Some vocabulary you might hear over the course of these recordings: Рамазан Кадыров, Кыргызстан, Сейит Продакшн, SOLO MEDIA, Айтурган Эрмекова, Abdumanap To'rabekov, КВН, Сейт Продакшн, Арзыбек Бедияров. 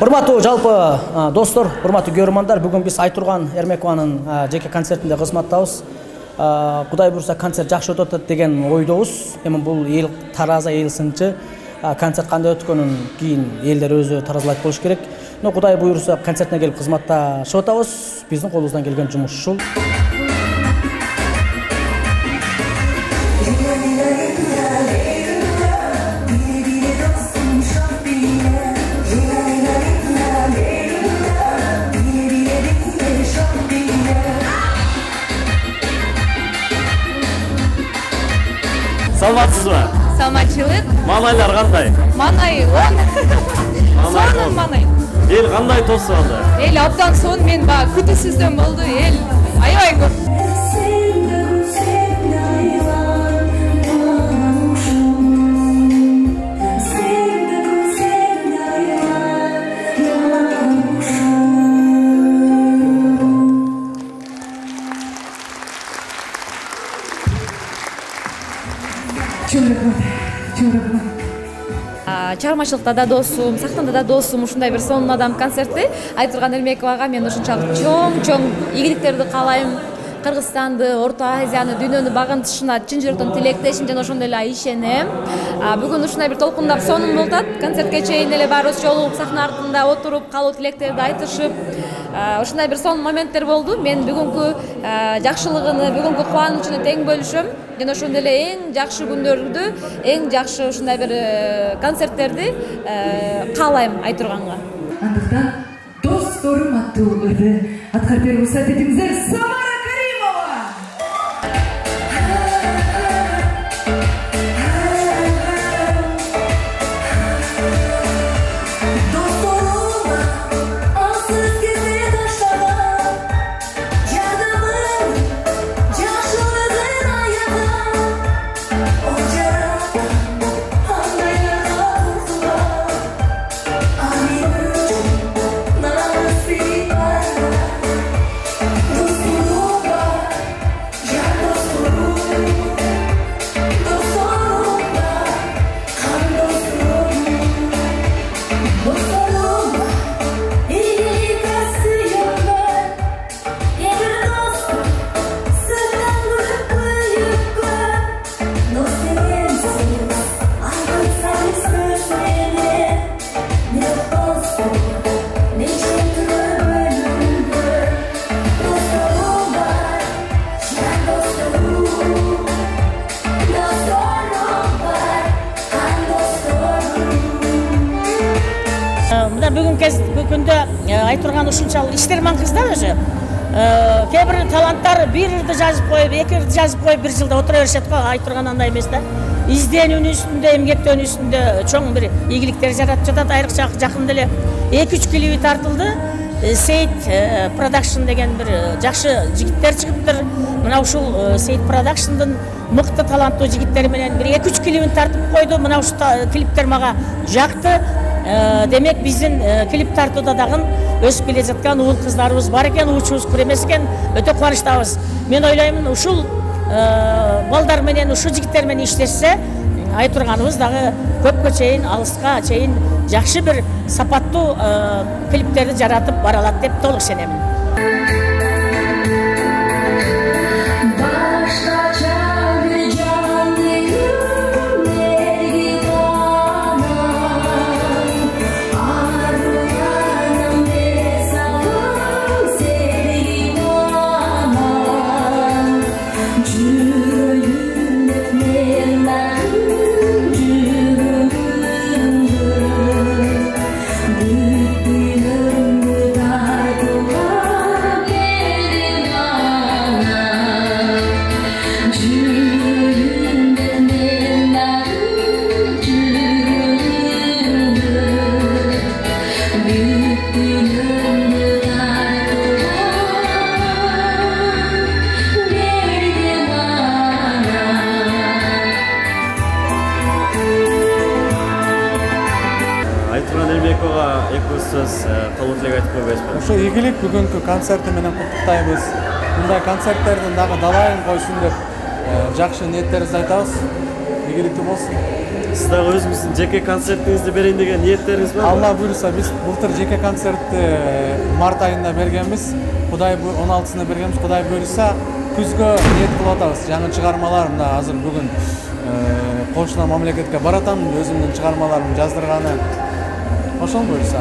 Урмату жалпы достор, урмату көрермандар, бүгін біз Айтурган Эрмекованың жеке концертінде қызматтауыз. Құдай бұйырса концерт жақсы өтеді деген ойдауыз. Эми бұл ел тараза ел сынчы концерт қандай өткөнүн кийин элдер өзү таразалайт болуш керек. Но Құдай бұйырса концертіне келіп қызматта шығатабыз. Біздің қолымыздан келген жұмыс шул. Саламатсыз ба? Саламатчылык. Маңайлар кандай? Маңай 10. Сонун маңай. Эл кандай тосуп алды? Эл абдан сонун, мен ба күтүүсүздөн болду, эл аябай көп. Чармашылықта да досым, сақтанда да досым, ұшындай бір сонын адам концертті Айтурган Эрмековаға мен ұшыншағы чоң-чоң игіліктерді қалайым. Кыргызстанды, Орто Азияны, дүйнөнү багын тышына чын жүрөктөн тилектешим жана ошондой эле ишенем. Бүгүн ушундай бир толкундап сонун болтат. Концертке чейин эле баарыбыз жолугуп, сахна артында отуруп, калуу тилектерди айтышып, ушундай бир сонун моменттер болду. Мен бүгүнкү жакшылыгыны, бүгүнкү кубанычын тең бөлүшөм. Жана ошондой эле эң жакшы күндөрдү, эң жакшы ушундай бир концерттерди каалайм Айтурганга. Андыктан досторум аттуу ырды аткарып берүү саатетиңиздер сама Айтурган ушунчалык иштерман кыздар өзү. Кээ бир таланттар бир ырды жазып коюп, эки ырды жазып коюп, бир жылда отура беришет го. Айтурган андай эмес да. Изденүүнүн үстүндө, эмгектөөнүн үстүндө чоң бир ийгиликтер жаратып жатат. Айрыкча жакында эле 2-3 клиби тартылды. Сейт Продакшн деген бир жакшы жигиттер чыгыптыр. Мына ушул Сейт Продакшндын мыкты таланттуу жигиттери менен бир 2-3 клибин тартып койду. Мына ушул клиптер мага жакты. Демек биздин клип тартууда дагы өсүп келе жаткан уул кыздарыбыз бар экен, учубуз күремес экен, өтө кубанычтабыз. Мен ойлоймун, ушул балдар менен, ушул жигиттер менен иштешсе, Айтурганыбыз дагы көпкө чейин, алыска чейин жакшы бир сапаттуу клиптерди жаратып бара алат деп толук ишенемин. Ошо ийгилик бүгүнкү концертти менен куттуктайбыз. Мындай концерттердин дагы далайын койсун деп жақсы ниеттеріңізді айтасыз, игілікті болсын. Сіздің өзіңіздің жеке концертіңізді берейін деген ниеттеріңіз бар ма? Алла бұйырса, біз былтыр жеке концертті март айында бергенбіз, Құдай 16-сында бергенбіз, Құдай бұйырса, күзгі ниет қылып жатамыз. Жаңа шығармаларымда азыр бүгін қошына мемлекетке баратам, өзімнің шығармаларымды жаздырғаны. Ошол бұйырса.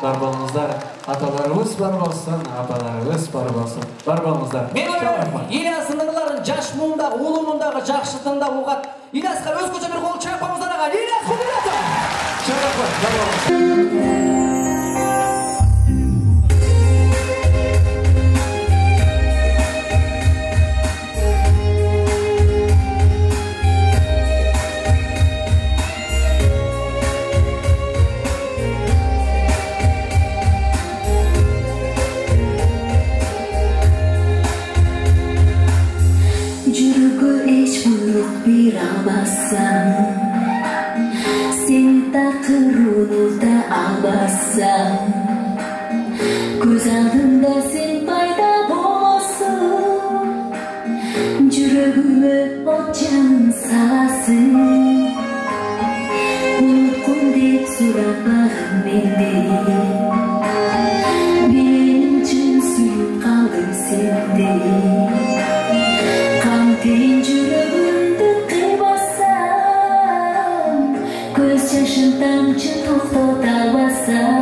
Барбалыңыздар, аталарымыз бар болсын, апаларымыз бар болсын, бар болыңыздар. Мен ойлаймын, Ильяс сындырларын жаш мұнда, ұлы мұндағы жақшытында оғат. Ильясқа өз көзі бір қол шайқамыздан аға. Ильяс құдырады! Шайқамыз, бар болыңыздар. Sen takırını da almasam Göz aldımda sen payda bolmasın Yüreğimi o can salasın Unutkun deyip sorapağın mendeyim Benim için suyup kaldım sendeyim Kan teyin yüreğim Там чего кто-то басал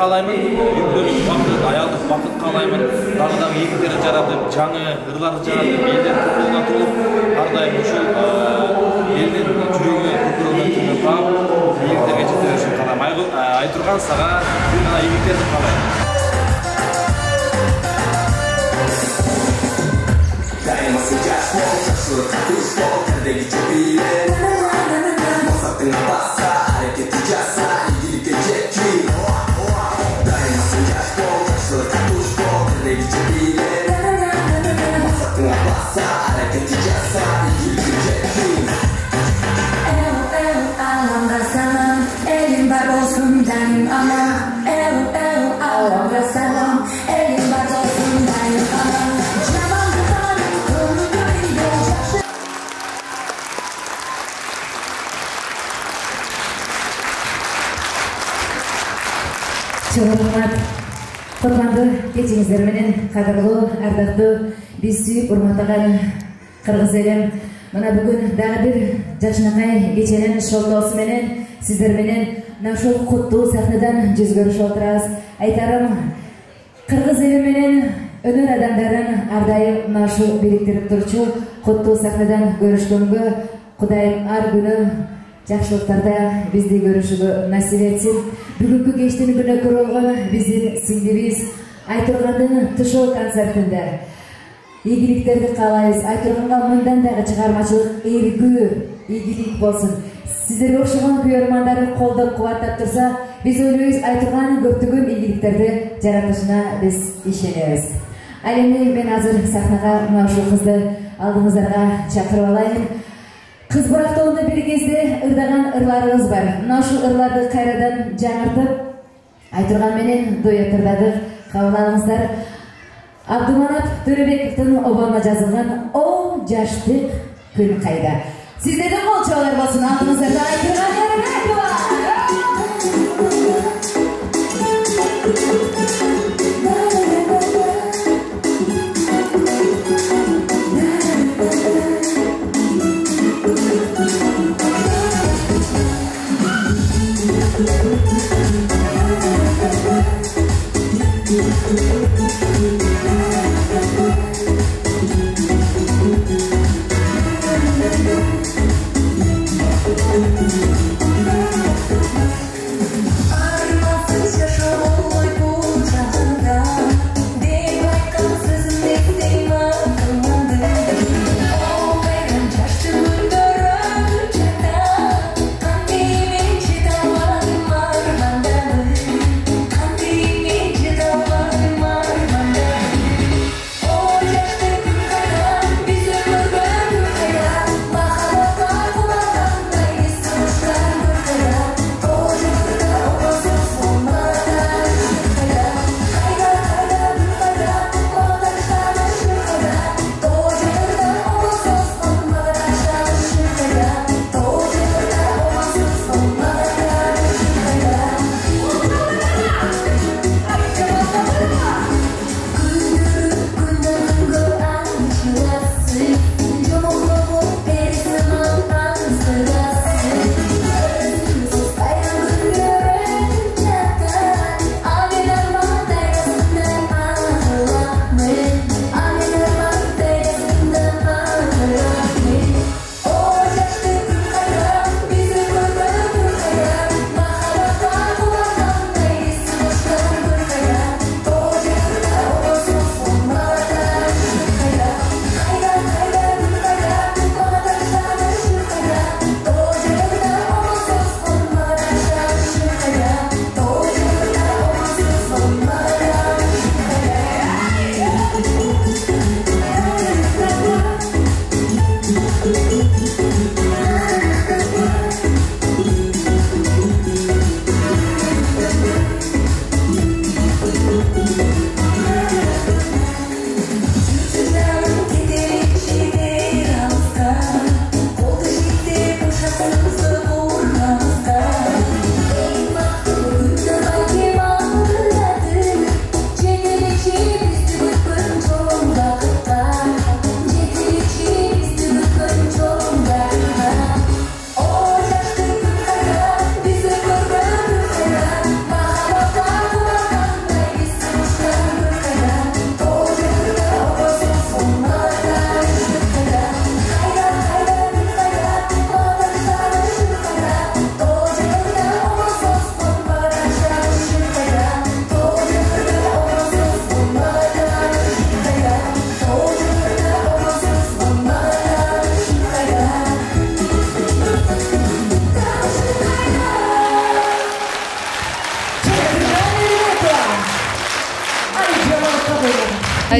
қалаймын, үйірлерін бақыт, аялдық бақыт қалаймын, дағыдағы егіндері жарадып, жаңы ғырлары жарадып, елдер құқылына тұрып, ардайым үшіл елдер жүрегі көкірілдің түні қап, егіндерге жетер үшін қалаймын. Айтурган саға бүгінгі егіндерді қалаймын. Құрманды кетіңіздерменен қадырлы, ардақты, бесі, ұрматаған қырғыз елім. Мұна бүгін дағы бір жақшынағай кетенің шолтаусы менен, сіздерменен наушу құтты сақныдан жүз көріш отырағыз. Айтарым, қырғыз еліменен өнер адамдарын ардайы наушу беріктіріп тұрчу, құтты сақныдан көріш көңгі, құдайым ар күні жақшылықтарда бізде көрішігі насип етсін. Бүгінгі кештің күні көрілген біздің сіңдіміз Айтургандың тұшыл концертінде игіліктерді қалайыз. Айтурганға мұндан дағы шығармашылық ергі, игілік болсын. Сіздер оқшыған көрермандары қолдап қуаттап тұрса, біз ойлаймыз Айтурганның көптеген игіліктерді жаратушына біз ішенеміз. Әлемде мен азыр сахнаға наушы қызды алдыңыздарға шақырып алайын. Қыз бұрақты онда бір кезде ұрдаған ұрларыңыз бар. Наушы ұрларды қайрадан жаңыртып, Айтурган менен дой аттырдадық. Қабыл алыңыздар. Abdumanap To'rabekovdan obama jazolgan 10 yoshlik kun qayda. Sizlarga qo'l cho'lar bo'lsin, oldingizda Айтурган Эрмекова.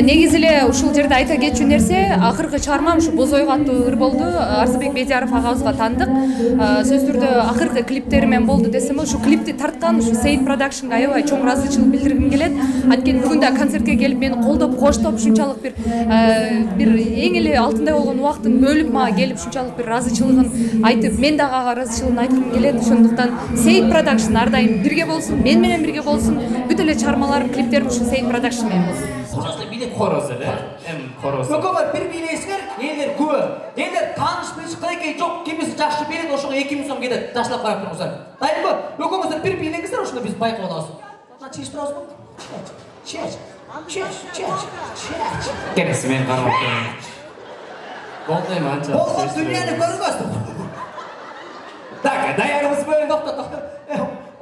Негизиле ушул жерде айта кетчү нерсе, акыркы чыгармам ушу боз ойго аттуу ыр болду. Арзыбек Бедияров агабызга таандык. Сөз түрдө акыркы клиптери менен болду десем, ушу клипти тарткан ушу Сейит Продакшнга аябай чоң ыраазычылык билдиргим келет. Анткени бүгүн да концертке келип мени колдоп, коштоп, ушунчалык бир эң эле алтындай болгон убактын бөлүп мага келип ушунчалык бир ыраазычылыгын айтып, мен да ага ыраазычылыгын айткым келет. Ошондуктан Сейит Продакшн ар дайым бирге болсун, мен менен бирге болсун. Бүт эле чыгармаларым, клиптерим ушу Сейит Продакшн менен болсун. Корозы, да? Корозы. Көкөбөр бир билесиңер, элдер көбө. Элдер таанышпайсың, кайкай жок, кимиси жакшы билет, ошого 2000 сом кетет, ташлап карап тургусаң. Дайынбы? Көкөбөздөр бир билеңиздер, ошондо биз байкап алабыз. Мына чечип турабызбы? Чеч. Келесі мен карап турам. Болдойм анча. Болсо дүйнөнү көргөзсүң. Так, даярбызбы? Токтот.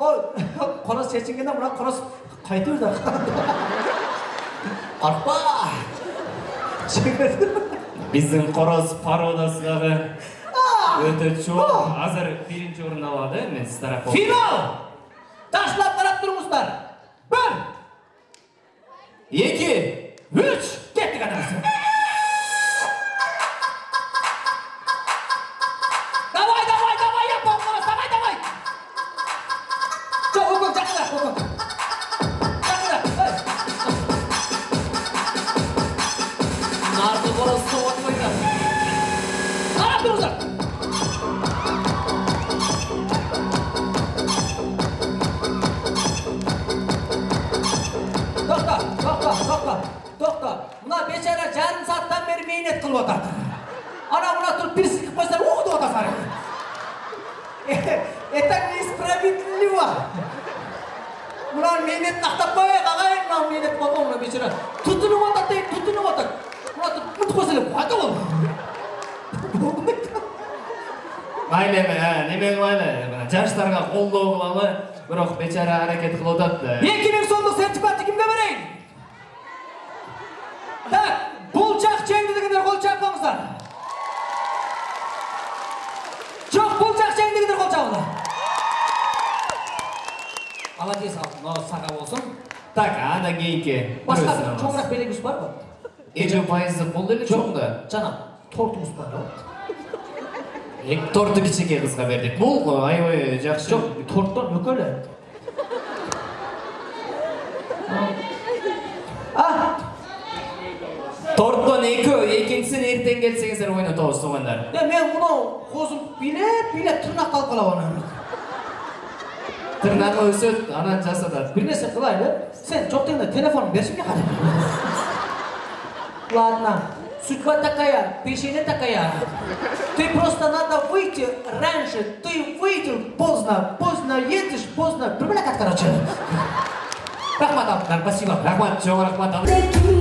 Ол короз чечингенде мына короз кайтып жүрдү. Арпа! Биздин короз пародасыдагы өтө чоң азыр биринчи орун алды, мен сиздерге коём. Финал! Ташлап карап туруңуздар. 1, 2, 3, кеттик адамдар. Давай, я помню, давай. Чого, чакала, minnet qilib o'tardi. Ana ular turib pirsingni qo'ysalar, o'g'di o'tasan. Это несправедливо. Ular minnet taqtab qo'yay, qag'ay, men minnet qo'ydim, bechora. Tutunib o'tadi, tutunib o'tadi. Ular turib put qo'ysalar, qo'ydi o'l. Mayli, nima bo'ladi? Yoshlarga qo'llov qiladi, biroq bechora harakat qilyapti. Lekin sonda sertifikatni kimga beray? Так, болчақ жеңдігіндер қол шапқаныңыздар. Жоқ, болчақ жеңдігіндер қол шапқаныңыздар. Молодец, саға болсын. Так, ана кейінке. Басқа чоңырақ белегіз бар ба? 20% болды елі чоңда? Жана, тортыңыз бар ба? Торты кішеке қызға бердік. Бұл, ай-ой, жақсы. Жоқ, торттар мүкілі. Торттан екіншісін ертең келсеңіздер ойна тауыз соғандар. Мен бұны қозым билеп-билеп тұрнақ қалып қалап оны. Тұрнаққа өсет, анан жасадады. Бірнесе қылайлы, сен жоқтыңда телефонын бершімге қадым. Ладно, судьба такая, пешене такая. Ты просто надо выйти раньше, ты выйдешь поздно, поздно едешь, поздно. Примерно как, короче. Рахмат ағдар, спасибо. Рахмат, жоң рахмат ағдар.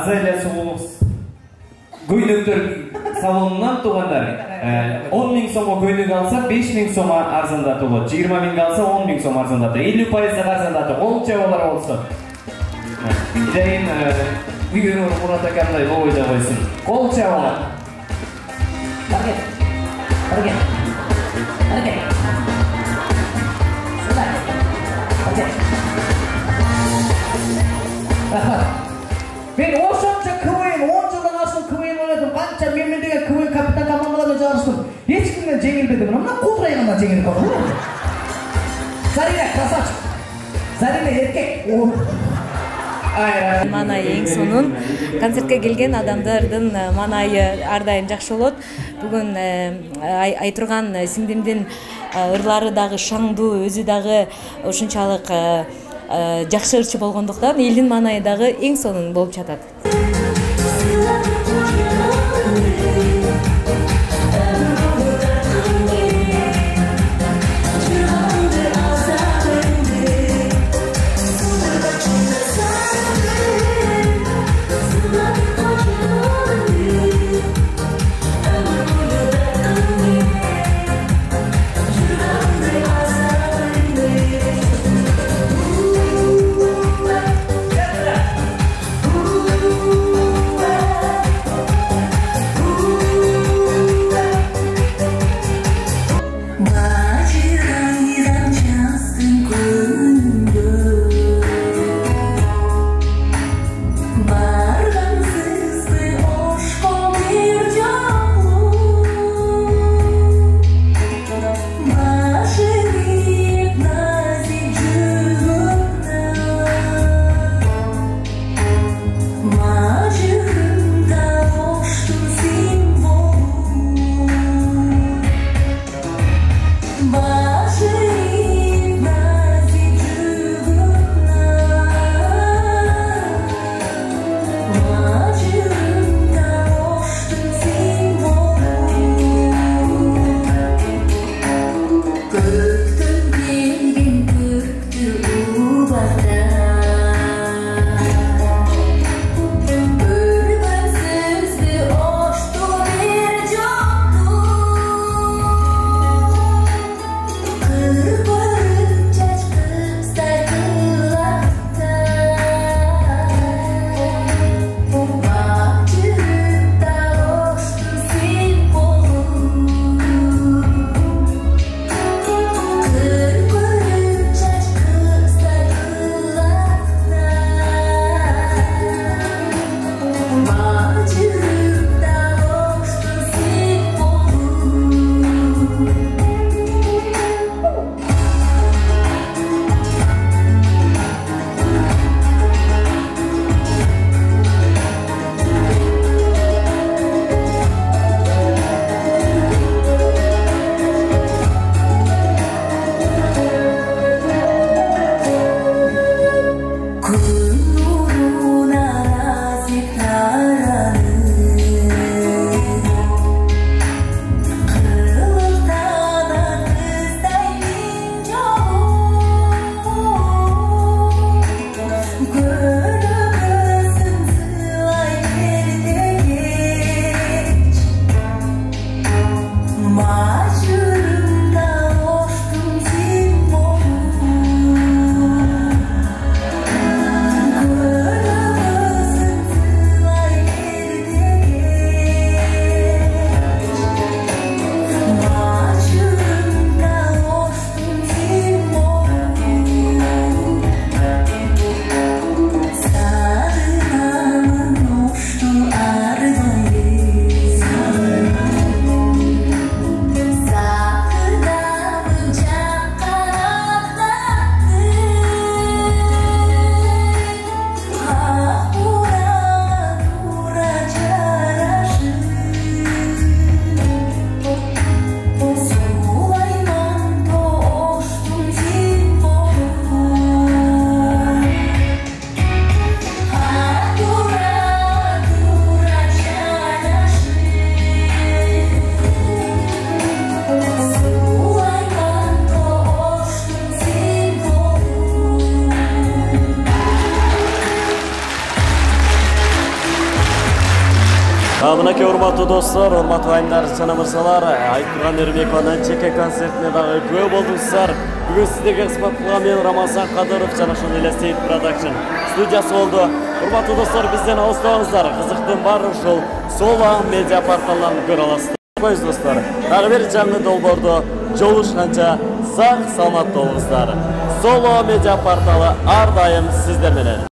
Азайлы соғылыңыз. Гүйніктір салоннан туғандар 10.000 сомға көйнек алса 5.000 сомға арзандатылы, 20.000 алса 10.000 сомға арзандатылы, 50% арзандатылы, ол жауалар олсы. Жайын үйгенің Мұрат Акамдай ойда қойсын. Ол жауалар. Барген, барген, барген. Сындай, барген. Рахат. Мен ошыншы КВН, 10 жылдан ашын КВН ойдым. Қанша мен деген КВН капитан командаларда жарыстым. Ешкімнен жеңілбедім. Мына құлтырайғанда жеңіліп қалдым. Зарина красавчик. Зарина еркек. Мана ең сонын концертке келген адамдардың манайы ардайым жақшы болот. Бүгін айтырған сиңдимдин ырлары дагы шаңдуу, өзү дагы ушунчалык жакшы ырчы болгондуктан элдин манайы дагы эң сонун болуп жатат. Минеке урматтуу достор, урматтуу айымдар, жана мырзалар, Айтурган Эрмекованын жеке концертине дагы күбө болдуңуздар. Бүгүн сиздерге кызмат кылган мен Рамазан Кадыров жана ошондой эле Сейт Продакшн студиясы болду. Урматтуу достор, бизден алыстабаңыздар. Кызыктын баары ушул Solo Media порталынан көрө аласыздар. Көз достор, дагы бир жаңы долбоордо жолугушканча сак саламат болуңуздар. Solo Media порталы ар дайым сиздер менен.